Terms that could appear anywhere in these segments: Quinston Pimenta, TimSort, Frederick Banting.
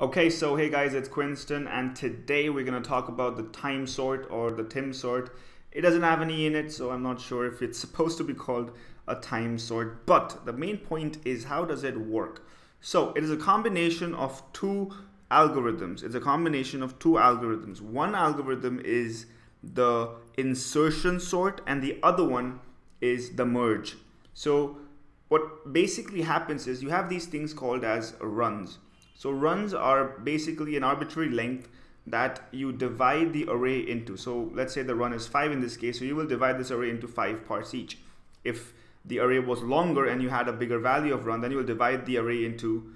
Okay, so hey guys, it's Quinston, and today we're going to talk about the TimSort or the TimSort. It doesn't have an E in it, so I'm not sure if it's supposed to be called a TimSort, but the main point is, how does it work? So it is a combination of two algorithms. One algorithm is the insertion sort and the other one is the merge. So what basically happens is you have these things called as runs. So runs are basically an arbitrary length that you divide the array into. So let's say the run is 5 in this case, so you will divide this array into 5 parts each. If the array was longer and you had a bigger value of run, then you will divide the array into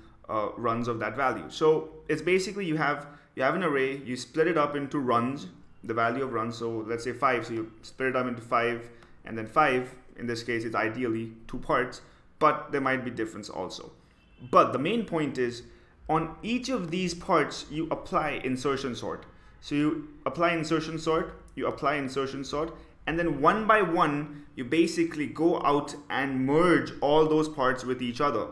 runs of that value. So it's basically you have an array, you split it up into runs, the value of runs, so let's say 5, so you split it up into 5 and then 5. In this case, it's ideally 2 parts, but there might be difference also. But the main point is, on each of these parts, you apply insertion sort. So you apply insertion sort, and then one by one, you basically go out and merge all those parts with each other.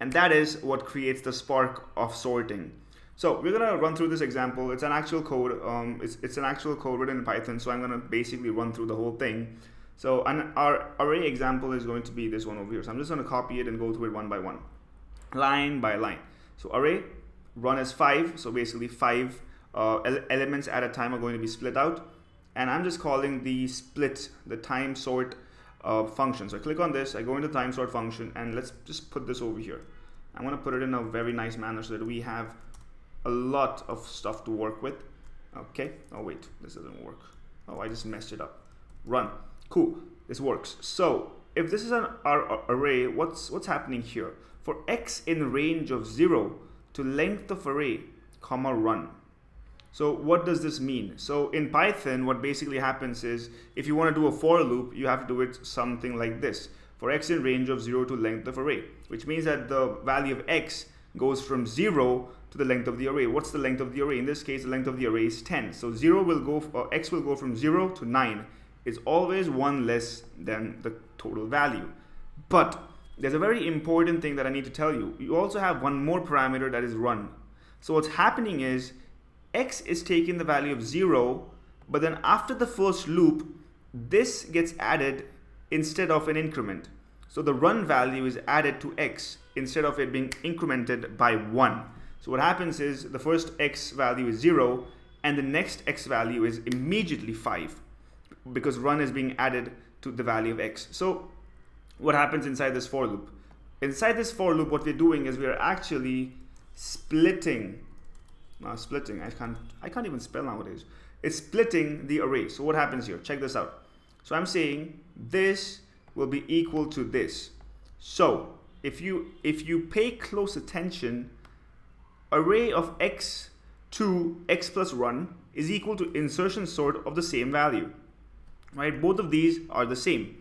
And that is what creates the spark of sorting. So we're gonna run through this example. It's an actual code. It's an actual code written in Python, so I'm gonna basically run through the whole thing. So our array example is going to be this one over here. So I'm just gonna copy it and go through it one by one, line by line. So array, run is 5, so basically 5 elements at a time are going to be split out, and I'm just calling the split, the time sort function. So I click on this, I go into time sort function, and let's just put this over here. I'm going to put it in a very nice manner so that we have a lot of stuff to work with. Okay, oh wait, this doesn't work. Oh, I just messed it up. Run, cool, this works. So if this is our array, what's happening here? For x in range of 0 to length of array, comma run. So what does this mean? So in Python, what basically happens is, if you want to do a for loop, you have to do it something like this. For x in range of 0 to length of array, which means that the value of x goes from 0 to the length of the array. What's the length of the array? In this case, the length of the array is 10. So x will go from 0 to 9. It's always 1 less than the total value. But there's a very important thing that I need to tell you. You also have one more parameter, that is run. So what's happening is, x is taking the value of 0, but then after the first loop, this gets added instead of an increment. So the run value is added to x instead of it being incremented by 1. So what happens is, the first x value is 0 and the next x value is immediately 5, because run is being added to the value of x. So what happens inside this for loop? Inside this for loop, what we're doing is we're actually splitting. I can't even spell nowadays. It's splitting the array. So what happens here? Check this out. So I'm saying this will be equal to this. So if you pay close attention, array of x to x plus run is equal to insertion sort of the same value. Right? Both of these are the same.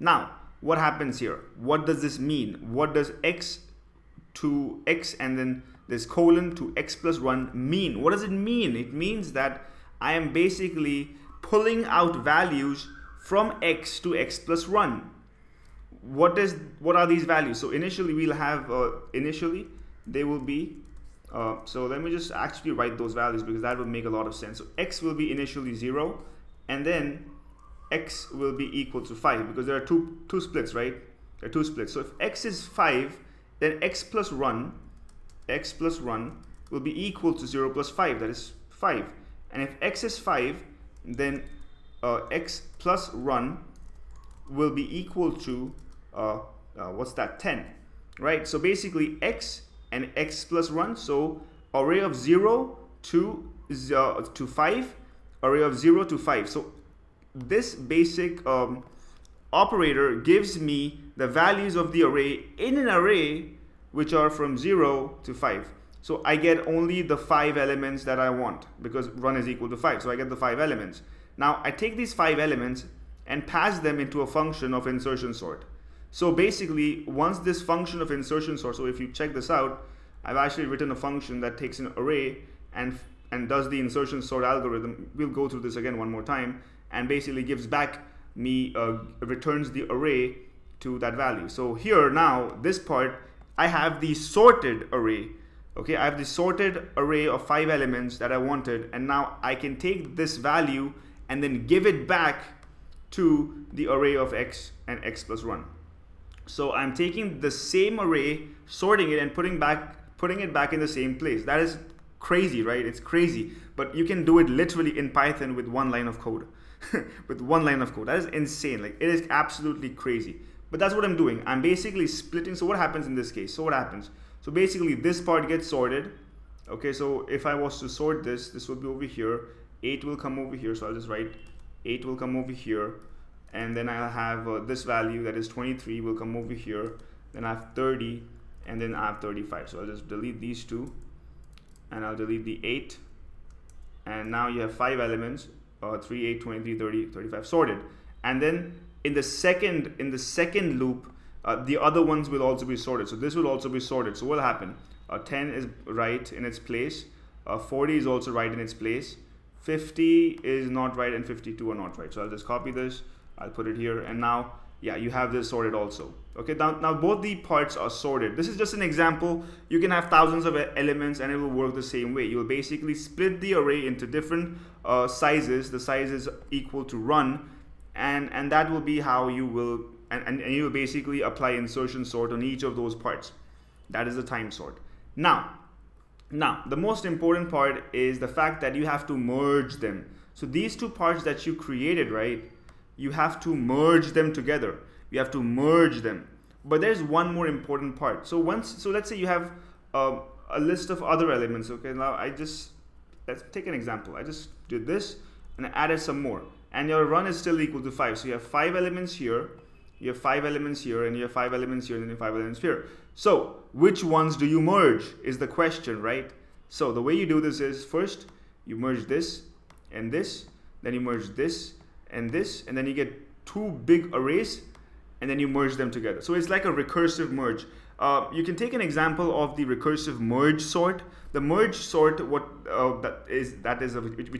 Now, what happens here? What does this mean? What does x to x and then this colon to x plus 1 mean? What does it mean? It means that I am basically pulling out values from x to x plus 1. What are these values? So initially we'll have, so let me just actually write those values because that will make a lot of sense. So x will be initially 0 and then x will be equal to 5, because there are two splits, right? There are two splits. So if x is 5, then x plus run will be equal to 0 plus 5, that is 5. And if x is 5, then x plus run will be equal to, 10, right? So basically x and x plus run, so array of 0 to 5, array of 0 to 5. So this basic operator gives me the values of the array in an array which are from 0 to 5. So I get only the 5 elements that I want, because run is equal to 5. So I get the 5 elements. Now I take these 5 elements and pass them into a function of insertion sort. So basically, once this function of insertion sort, so if you check this out, I've actually written a function that takes an array and does the insertion sort algorithm. We'll go through this again one more time, and basically gives back me, returns the array to that value. So here now, this part, I have the sorted array Okay, I have the sorted array of 5 elements that I wanted, and now I can take this value and then give it back to the array of x and x plus 1. So I'm taking the same array, sorting it, and putting it back in the same place. That is crazy, right? It's crazy, but you can do it literally in Python with one line of code. With one line of code. That is insane. Like, it is absolutely crazy. But that's what I'm doing. I'm basically splitting. So what happens in this case? So what happens? So basically this part gets sorted. Okay, so if I was to sort this, this would be over here. 8 will come over here. So I'll just write 8 will come over here. And then I'll have this value that is 23 will come over here. Then I have 30 and then I have 35. So I'll just delete these two and I'll delete the 8. And now you have 5 elements. 3, 8, 23, 30, 35 sorted. And then in the second loop, the other ones will also be sorted. So this will also be sorted. So what will happen? 10 is right in its place. 40 is also right in its place. 50 is not right and 52 are not right. So I'll just copy this. I'll put it here. And now, yeah, you have this sorted also. Okay, now both the parts are sorted. This is just an example. You can have thousands of elements and it will work the same way. You'll basically split the array into different sizes. The sizes equal to run, and that will be how you will, and you will basically apply insertion sort on each of those parts. That is the time sort. Now the most important part is the fact that you have to merge them. So these two parts that you created, right? You have to merge them together. You have to merge them. But there's one more important part. So let's say you have a list of other elements. Okay, now let's take an example. I just did this and I added some more. And your run is still equal to 5. So you have 5 elements here, you have 5 elements here, and you have 5 elements here, and then you have 5 elements here. So which ones do you merge is the question, right? So the way you do this is first you merge this and this, then you merge this and this, and then you get two big arrays and then you merge them together. So it's like a recursive merge. You can take an example of the recursive merge sort. The merge sort, which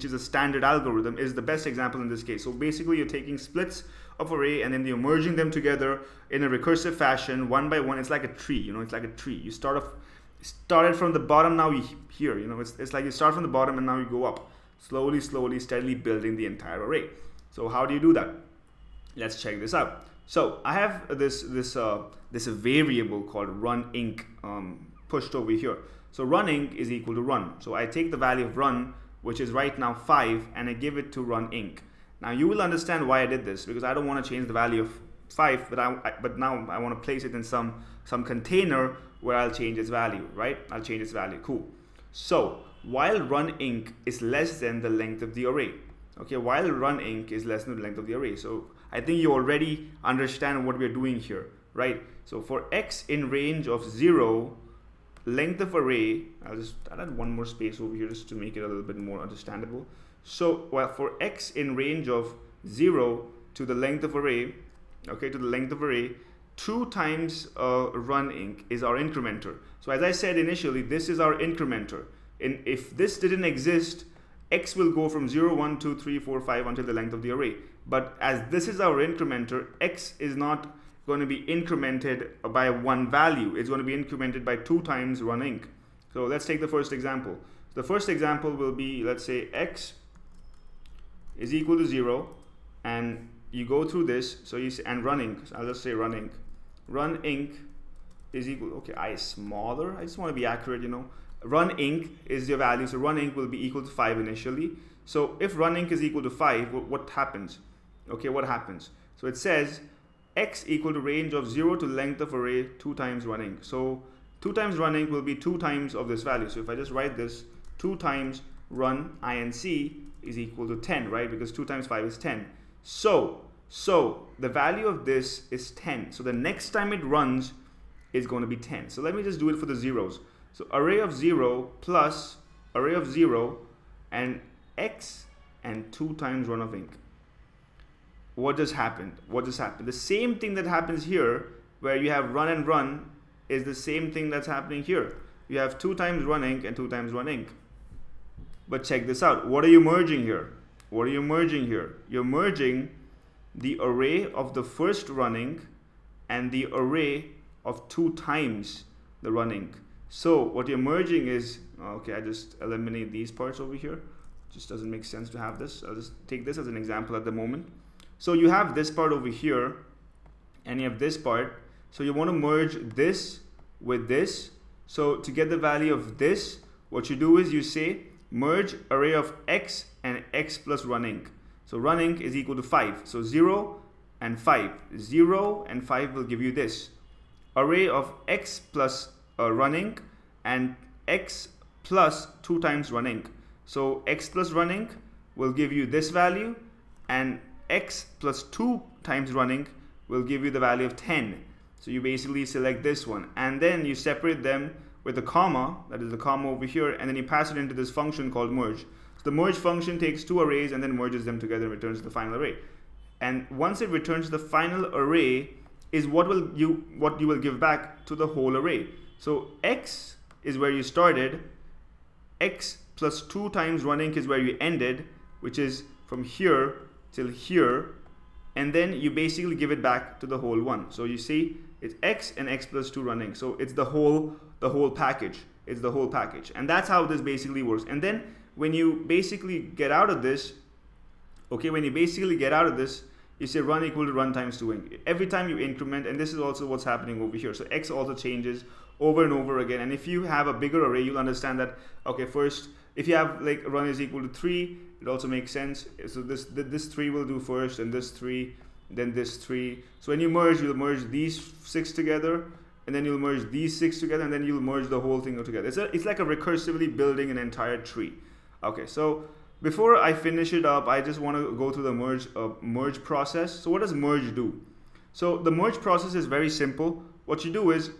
is a standard algorithm, is the best example in this case. So basically you're taking splits of array and then you're merging them together in a recursive fashion, one by one. It's like a tree, you know, it's like a tree. You started from the bottom, now you're here, you know, it's like you start from the bottom and now you go up, slowly, slowly, steadily building the entire array. So how do you do that? Let's check this out. So I have this variable called runInc pushed over here. So runInc is equal to run. So I take the value of run, which is right now 5, and I give it to runInc. Now you will understand why I did this, because I don't want to change the value of 5, but now I want to place it in some container where I'll change its value, right? I'll change its value. Cool. So while runInc is less than the length of the array. Okay, while runInc is less than the length of the array. So I think you already understand what we're doing here, right? So for x in range of 0, length of array, I'll just add one more space over here just to make it a little bit more understandable. So for x in range of 0 to the length of array, okay, to the length of array, 2 times runInc is our incrementer. So as I said initially, this is our incrementer. And if this didn't exist, x will go from 0, 1, 2, 3, 4, 5 until the length of the array. But as this is our incrementer, x is not going to be incremented by one value. It's going to be incremented by 2 times runInc. So let's take the first example. The first example will be, let's say, x is equal to 0. And you go through this, so you say, and runInc. So I'll just say runInc. runInc is equal, okay, I is smaller. I just want to be accurate, you know. runInc is your value, so runInc will be equal to 5 initially. So if runInc is equal to 5, what happens? Okay, what happens? So it says x equal to range of 0 to length of array 2 times runInc. So 2 times runInc will be 2 times of this value. So if I just write this, 2 times runInc is equal to 10, right? Because 2 times 5 is 10. So the value of this is 10. So the next time it runs is going to be 10. So let me just do it for the zeros. So array of 0 plus array of 0 and x and 2 times run of inc. What just happened? What just happened? The same thing that happens here where you have run and run is the same thing that's happening here. You have 2 times run inc and 2 times run inc. But check this out. What are you merging here? What are you merging here? You're merging the array of the first run inc and the array of 2 times the run inc. So what you're merging is, okay, I just eliminate these parts over here. Just doesn't make sense to have this. I'll just take this as an example at the moment. So you have this part over here and you have this part. So you want to merge this with this. So to get the value of this, what you do is you say merge array of x and x plus run inc. So run inc is equal to 5. So 0 and 5. 0 and 5 will give you this. Array of x plus run inc and x plus 2 times run inc. So x plus run inc will give you this value, and x plus 2 times run inc will give you the value of 10. So you basically select this one and then you separate them with a comma, that is the comma over here, and then you pass it into this function called merge. So the merge function takes two arrays and then merges them together and returns the final array. And once it returns the final array is what you will give back to the whole array. So x is where you started, x plus 2 times run inc is where you ended, which is from here till here, and then you basically give it back to the whole one. So you see it's x and x plus 2 run inc. So it's the whole package. It's the whole package. And that's how this basically works. And then when you basically get out of this, okay, when you basically get out of this, you say run equal to run times 2 inc. Every time you increment, and this is also what's happening over here. So x also changes over and over again. And if you have a bigger array, you'll understand that, okay, first, if you have like run is equal to 3, it also makes sense. So this 3 will do first, and this 3, then this 3. So when you merge, you'll merge these 6 together, and then you'll merge these 6 together, and then you'll merge the whole thing together. It's like a recursively building an entire tree. Okay, so before I finish it up, I just want to go through the merge process. So what does merge do? So the merge process is very simple. What you do is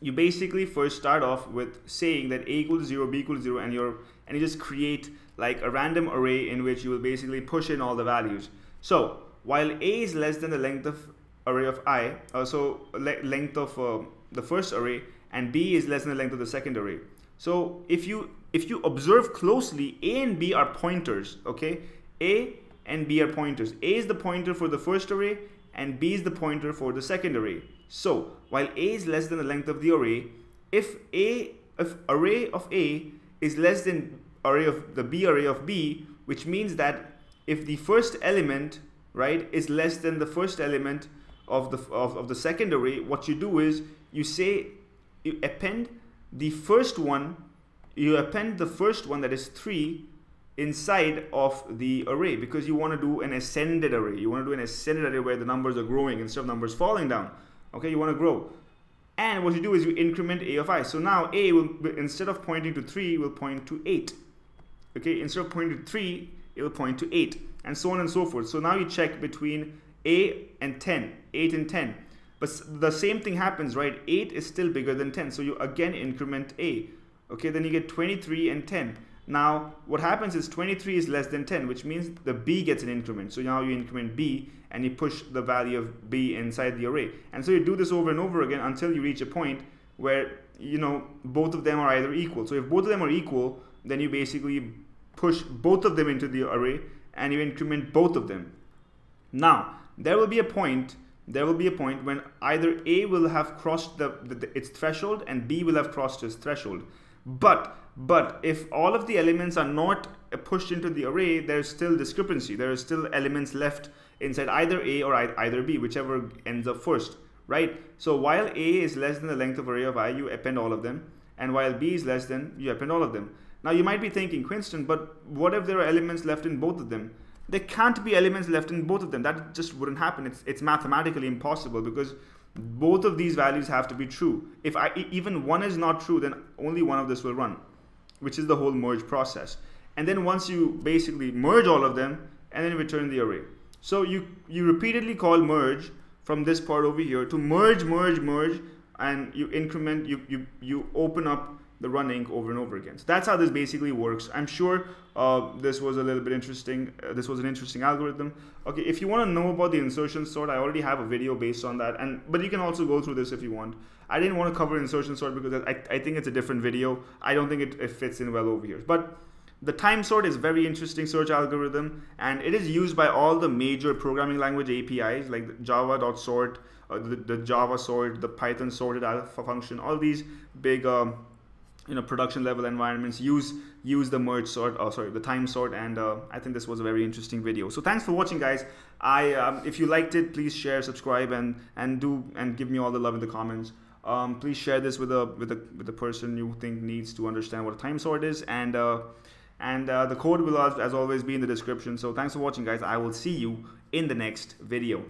you basically first start off with saying that a equal to 0, b equal to 0, and you just create like a random array in which you will basically push in all the values. So while a is less than the length of array of I, so length of the first array, and b is less than the length of the second array. So if you observe closely, a and b are pointers, okay? A and b are pointers. A is the pointer for the first array, and b is the pointer for the second array. So while a is less than the length of the array, if array of a is less than array of b, which means that if the first element, right, is less than the first element of the second array, what you do is you say you append the first one, that is 3 inside of the array, because you want to do an ascended array. You want to do an ascended array where the numbers are growing instead of numbers falling down. Okay, you want to grow. And what you do is you increment a of I. So now a will, instead of pointing to 3, will point to 8. Okay, instead of pointing to 3, it will point to 8, and so on and so forth. So now you check between a and 10, 8 and 10. But the same thing happens, right? 8 is still bigger than 10. So you again increment a. Okay, then you get 23 and 10. Now, what happens is 23 is less than 10, which means the b gets an increment. So now you increment b and you push the value of b inside the array. And so you do this over and over again until you reach a point where, you know, both of them are either equal. So if both of them are equal, then you basically push both of them into the array and you increment both of them. Now, there will be a point when either a will have crossed its threshold and b will have crossed its threshold. But if all of the elements are not pushed into the array, there's still discrepancy. There are still elements left inside either a or either b, whichever ends up first, right? So while a is less than the length of array of I, you append all of them, and while b is less than, you append all of them. Now you might be thinking, Quinston, but what if there are elements left in both of them? There can't be elements left in both of them. That just wouldn't happen. It's mathematically impossible, because both of these values have to be true. If even one is not true, then only one of this will run, which is the whole merge process. And then once you basically merge all of them, and then return the array. So you repeatedly call merge from this part over here to merge, and you increment, you open up the run inc over and over again. So that's how this basically works. I'm sure this was a little bit interesting. This was an interesting algorithm. Okay, if you want to know about the insertion sort, I already have a video based on that, but you can also go through this if you want. I didn't want to cover insertion sort because I think it's a different video. I don't think it fits in well over here. But the time sort is a very interesting search algorithm, and it is used by all the major programming language APIs like Java.sort, the Java sort, the Python sorted alpha function, all these big production level environments use the merge sort, the time sort, and I think this was a very interesting video. So thanks for watching, guys. If you liked it, please share, subscribe, and give me all the love in the comments. Please share this with a person you think needs to understand what a time sort is, and the code will as always be in the description. So thanks for watching, guys. I will see you in the next video.